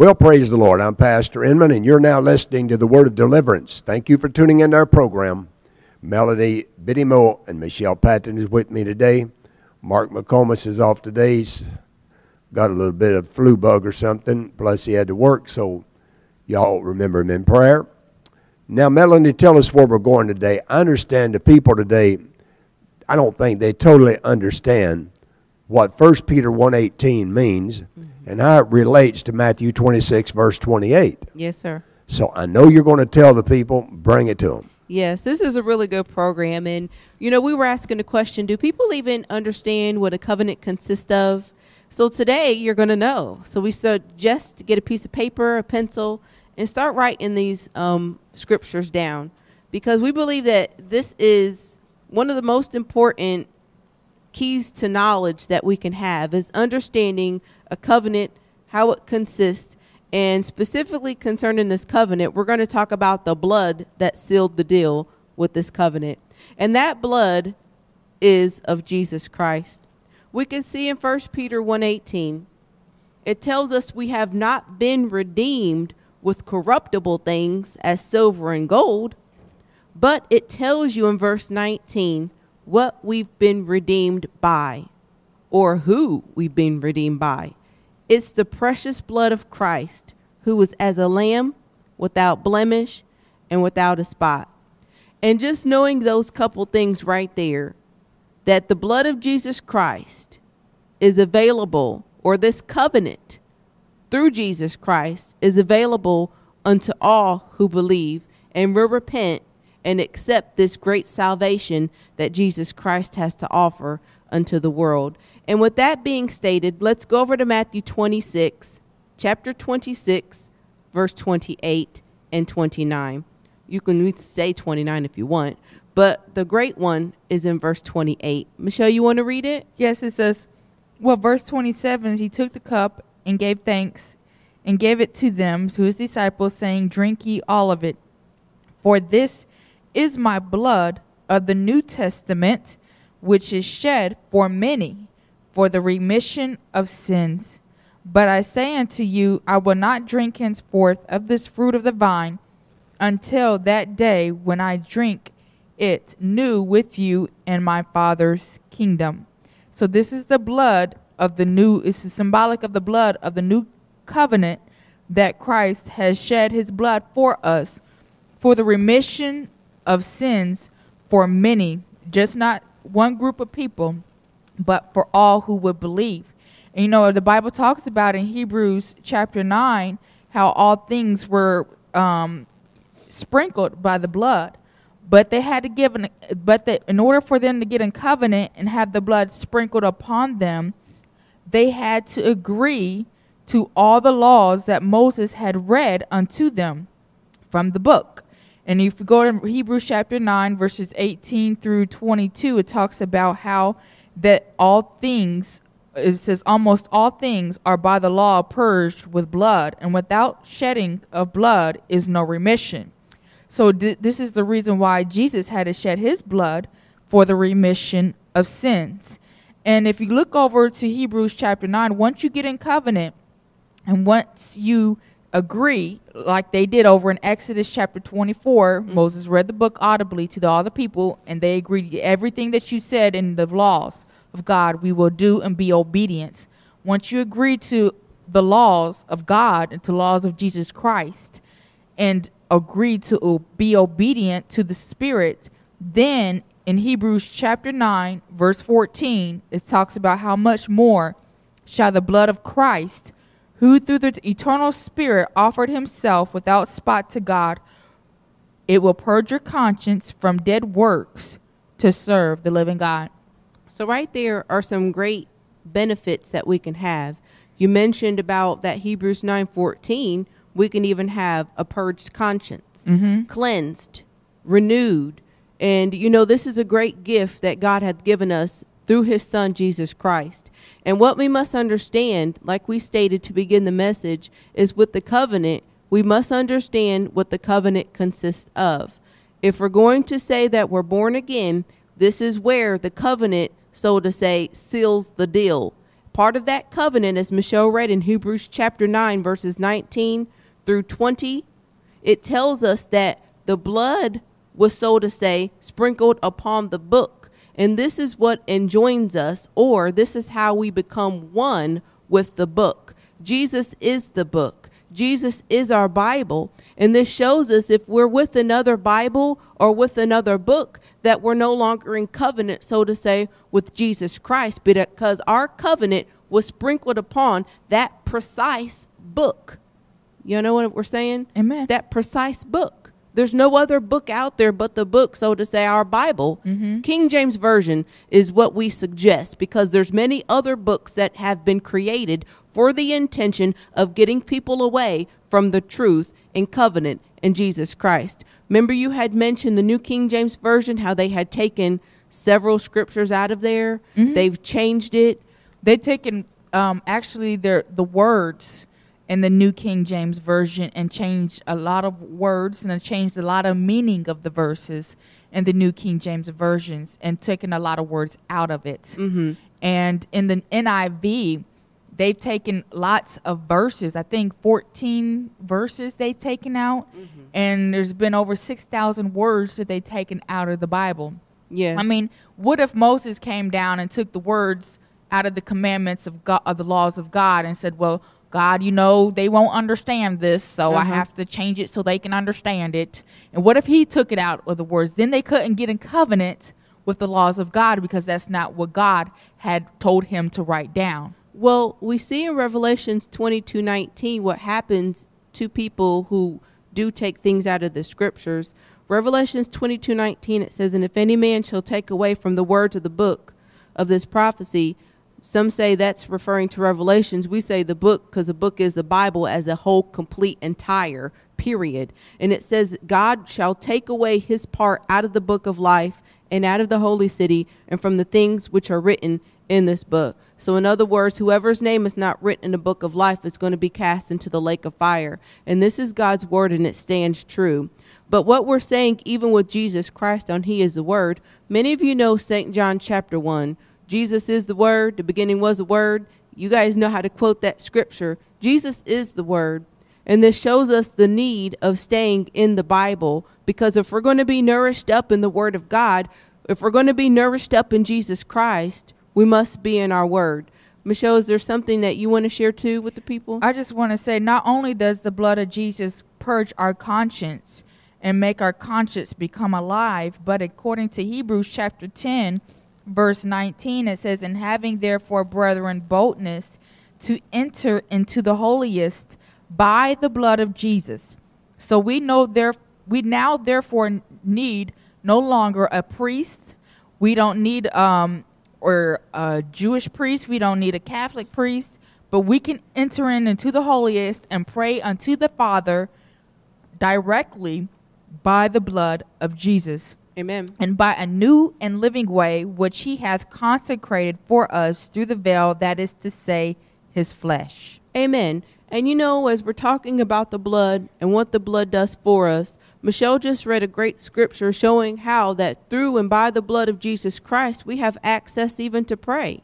Well, praise the Lord. I'm Pastor Inman, and you're now listening to the Word of Deliverance. Thank you for tuning into our program. Melanie Biddy Mo and Michelle Patton is with me today. Mark McComas is off today. He's got a little bit of flu bug or something, plus he had to work, so y'all remember him in prayer. Now, Melanie, tell us where we're going today. I understand the people today, I don't think they totally understand what 1 Peter 1:18 means, and how it relates to Matthew 26, verse 28. Yes, sir. So I know you're going to tell the people, bring it to them. Yes, this is a really good program. And, you know, we were asking the question, do people even understand what a covenant consists of? So today you're going to know. So we suggest get a piece of paper, a pencil, and start writing these scriptures down, because we believe that this is one of the most important keys to knowledge that we can have, is understanding a covenant, how it consists, and specifically concerning this covenant, we're going to talk about the blood that sealed the deal with this covenant. And that blood is of Jesus Christ. We can see in 1 Peter 1:18, it tells us we have not been redeemed with corruptible things as silver and gold, but it tells you in verse 19 what we've been redeemed by, or who we've been redeemed by. It's the precious blood of Christ, who was as a lamb without blemish and without a spot. And just knowing those couple things right there, that the blood of Jesus Christ is available, or this covenant through Jesus Christ is available unto all who believe and will repent and accept this great salvation that Jesus Christ has to offer unto the world. And with that being stated, let's go over to Matthew 26, chapter 26, verse 28 and 29. You can say 29 if you want, but the great one is in verse 28. Michelle, you want to read it? Yes, it says, well, verse 27, he took the cup and gave thanks and gave it to them, to his disciples, saying, drink ye all of it, for this is my blood of the New Testament, which is shed for many for the remission of sins. But I say unto you, I will not drink henceforth of this fruit of the vine, until that day when I drink it new with you in my Father's kingdom. So this is the blood of the new, it's symbolic of the blood of the new covenant, that Christ has shed his blood for us, for the remission of sins for many, just not one group of people, but for all who would believe. And, you know, the Bible talks about in Hebrews chapter 9 how all things were sprinkled by the blood, but they had to give in order for them to get in covenant and have the blood sprinkled upon them, they had to agree to all the laws that Moses had read unto them from the book. And if you go to Hebrews chapter 9, verses 18 through 22, it talks about how that all things, it says almost all things are by the law purged with blood, and without shedding of blood is no remission. So this is the reason why Jesus had to shed his blood, for the remission of sins. And if you look over to Hebrews chapter 9, once you get in covenant and once you agree, like they did over in Exodus chapter 24, Moses read the book audibly to all the people, and they agreed, everything that you said in the laws of God we will do and be obedient. Once you agree to the laws of God and to laws of Jesus Christ and agree to be obedient to the Spirit, then in Hebrews chapter 9 verse 14 it talks about how much more shall the blood of Christ, who through the eternal Spirit offered himself without spot to God, it will purge your conscience from dead works to serve the living God. So right there are some great benefits that we can have. You mentioned about that Hebrews 9:14, we can even have a purged conscience, cleansed, renewed. And, you know, this is a great gift that God hath given us through his son, Jesus Christ. And what we must understand, like we stated to begin the message, is with the covenant, we must understand what the covenant consists of. If we're going to say that we're born again, this is where the covenant, so to say, seals the deal. Part of that covenant, as Michelle read in Hebrews chapter 9, verses 19 through 20, it tells us that the blood was, so to say, sprinkled upon the book. And this is what enjoins us, or this is how we become one with the book. Jesus is the book. Jesus is our Bible. And this shows us, if we're with another Bible or with another book, that we're no longer in covenant, so to say, with Jesus Christ, because our covenant was sprinkled upon that precise book. You know what we're saying? Amen. That precise book. There's no other book out there but the book, so to say, our Bible. Mm-hmm. King James Version is what we suggest, because there's many other books that have been created for the intention of getting people away from the truth and covenant in Jesus Christ. Remember, you had mentioned the New King James Version, how they had taken several scriptures out of there. Mm-hmm. They've changed it. They've taken actually the words in the New King James Version and changed a lot of words, and changed a lot of meaning of the verses in the New King James Versions, and taken a lot of words out of it. Mm-hmm. And in the NIV, they've taken lots of verses. I think 14 verses they've taken out. Mm-hmm. And there's been over 6,000 words that they've taken out of the Bible. Yeah. I mean, what if Moses came down and took the words out of the commandments of God, of the laws of God, and said, well, God, you know, they won't understand this, so I have to change it so they can understand it. And what if he took it out of the words? Then they couldn't get in covenant with the laws of God, because that's not what God had told him to write down. Well, we see in Revelation 22:19 what happens to people who do take things out of the scriptures. Revelation 22:19, it says, "And if any man shall take away from the words of the book of this prophecy," some say that's referring to Revelations. We say the book, because the book is the Bible as a whole, complete, entire period. And it says, "God shall take away his part out of the book of life and out of the holy city and from the things which are written in this book." So in other words, whoever's name is not written in the book of life is going to be cast into the lake of fire. And this is God's word, and it stands true. But what we're saying, even with Jesus Christ on He is the Word, many of you know St. John chapter 1. Jesus is the Word. The beginning was the Word. You guys know how to quote that scripture. Jesus is the Word. And this shows us the need of staying in the Bible, because if we're going to be nourished up in the Word of God, if we're going to be nourished up in Jesus Christ, we must be in our word. Michelle, is there something that you want to share too with the people? I just want to say, not only does the blood of Jesus purge our conscience and make our conscience become alive, but according to Hebrews chapter 10, verse 19, it says, "And having therefore, brethren, boldness to enter into the holiest by the blood of Jesus. So we now therefore need no longer a priest." We don't need or a Jewish priest, we don't need a Catholic priest, but we can enter in into the holiest and pray unto the Father directly by the blood of Jesus. Amen. "And by a new and living way, which he hath consecrated for us through the veil, that is to say, his flesh." Amen. And you know, as we're talking about the blood and what the blood does for us, Michelle just read a great scripture showing how that through and by the blood of Jesus Christ, we have access even to pray.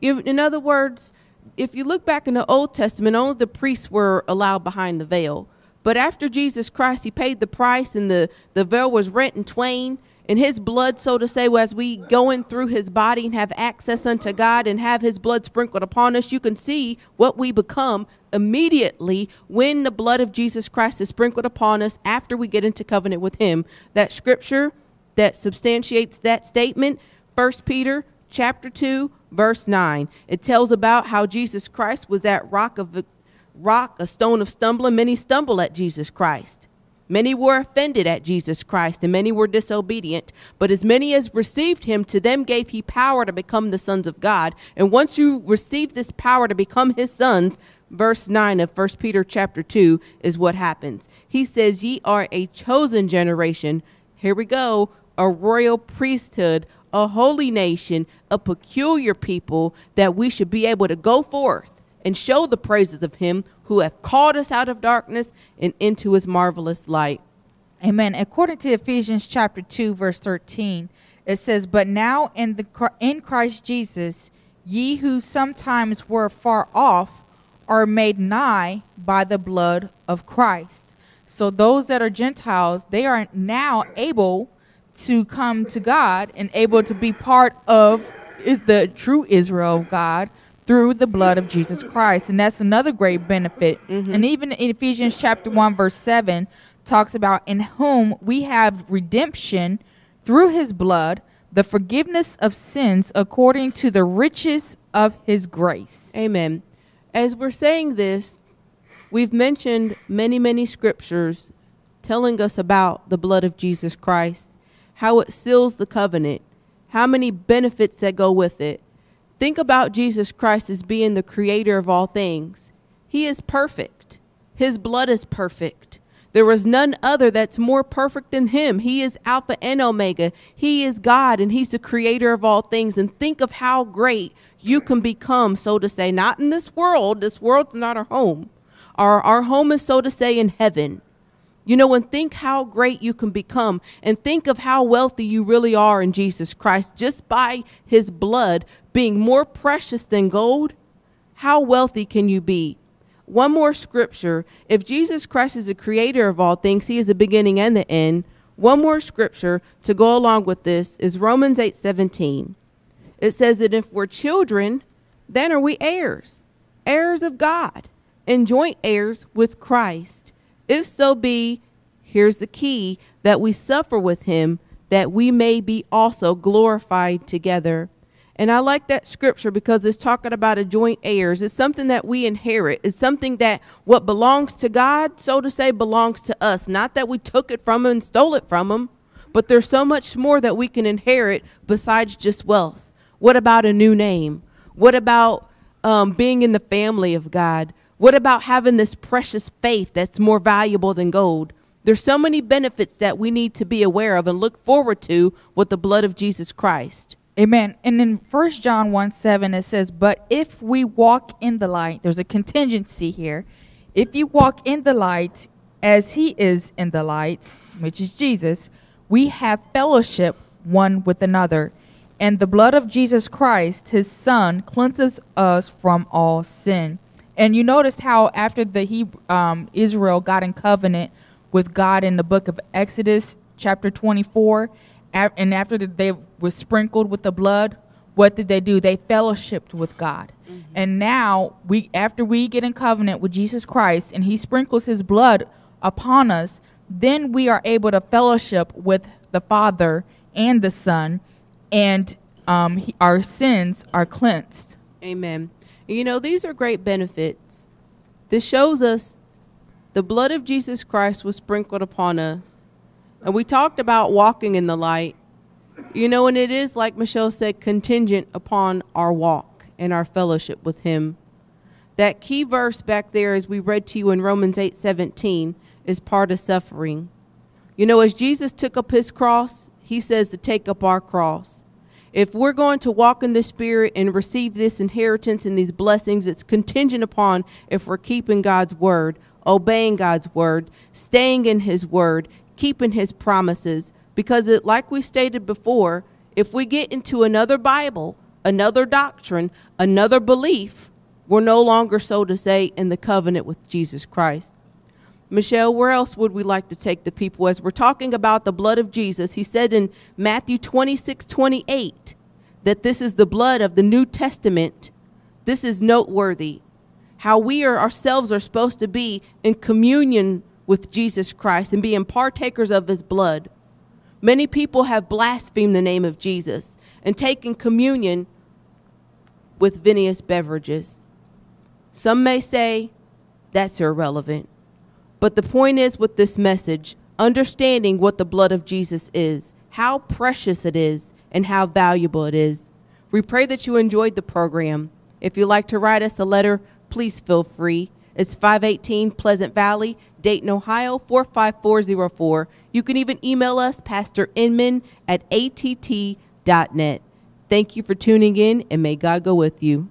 In other words, if you look back in the Old Testament, only the priests were allowed behind the veil. But after Jesus Christ, he paid the price, and the veil was rent in twain, and his blood, so to say, as we go in through his body and have access unto God and have his blood sprinkled upon us, you can see what we become immediately when the blood of Jesus Christ is sprinkled upon us after we get into covenant with him. That scripture that substantiates that statement, 1 Peter chapter 2, verse 9. It tells about how Jesus Christ was that rock, a stone of stumbling. Many stumble at Jesus Christ. Many were offended at Jesus Christ, and many were disobedient. But as many as received him, to them gave he power to become the sons of God. And once you receive this power to become his sons, verse 9 of 1 Peter chapter 2 is what happens. He says, "Ye are a chosen generation." Here we go. "A royal priesthood, a holy nation, a peculiar people, that we should be able to go forth and show the praises of him who hath called us out of darkness and into his marvelous light." Amen. According to Ephesians chapter 2, verse 13, it says, "But now in Christ Jesus, Ye who sometimes were far off are made nigh by the blood of Christ. So those that are Gentiles, they are now able to come to God and able to be part of is the true Israel of God through the blood of Jesus Christ. And that's another great benefit. Mm-hmm. And even in Ephesians chapter 1, verse 7, talks about in whom we have redemption through his blood, the forgiveness of sins according to the riches of his grace. Amen. As we're saying this, we've mentioned many, many scriptures telling us about the blood of Jesus Christ, how it seals the covenant, how many benefits that go with it. Think about Jesus Christ as being the creator of all things. He is perfect. His blood is perfect. There is none other that's more perfect than him. He is Alpha and Omega. He is God, and he's the creator of all things. And think of how great you can become, so to say, not in this world. This world's not our home. Our home is, so to say, in heaven. You know, and think how great you can become, and think of how wealthy you really are in Jesus Christ just by his blood being more precious than gold. How wealthy can you be? One more scripture. If Jesus Christ is the creator of all things, he is the beginning and the end. One more scripture to go along with this is Romans 8:17. It says that if we're children, then are we heirs, heirs of God, and joint heirs with Christ. If so be, here's the key, that we suffer with him, that we may be also glorified together. And I like that scripture because it's talking about a joint heirs. It's something that we inherit. It's something that what belongs to God, so to say, belongs to us. Not that we took it from him and stole it from him, but there's so much more that we can inherit besides just wealth. What about a new name? What about being in the family of God? What about having this precious faith that's more valuable than gold? There's so many benefits that we need to be aware of and look forward to with the blood of Jesus Christ. Amen. And in 1 John 1:7, it says, but if we walk in the light, there's a contingency here. If you walk in the light as he is in the light, which is Jesus, we have fellowship one with another. And the blood of Jesus Christ, his son, cleanses us from all sin. And you notice how after the Israel got in covenant with God in the book of Exodus, chapter 24, and after they were sprinkled with the blood, what did they do? They fellowshiped with God. Mm-hmm. And now, after we get in covenant with Jesus Christ and he sprinkles his blood upon us, then we are able to fellowship with the Father and the Son, and our sins are cleansed. Amen. You know, these are great benefits. This shows us the blood of Jesus Christ was sprinkled upon us. And we talked about walking in the light, you know, and it is, like Michelle said, contingent upon our walk and our fellowship with him. That key verse back there, as we read to you in Romans 8:17, is part of suffering. You know, as Jesus took up his cross, he says to take up our cross. If we're going to walk in the Spirit and receive this inheritance and these blessings, it's contingent upon if we're keeping God's word, obeying God's word, staying in his word, keeping his promises, because it, like we stated before, if we get into another Bible, another doctrine, another belief, we're no longer, so to say, in the covenant with Jesus Christ. Michelle, where else would we like to take the people as we're talking about the blood of Jesus? He said in Matthew 26:28 that this is the blood of the New Testament. This is noteworthy, how we ourselves are supposed to be in communion with Jesus Christ and being partakers of his blood. Many people have blasphemed the name of Jesus and taken communion with vinous beverages. Some may say that's irrelevant. But the point is with this message, understanding what the blood of Jesus is, how precious it is, and how valuable it is. We pray that you enjoyed the program. If you'd like to write us a letter, please feel free. It's 518 Pleasant Valley, Dayton, Ohio, 45404. You can even email us, Pastor Inman, at att.net. Thank you for tuning in, and may God go with you.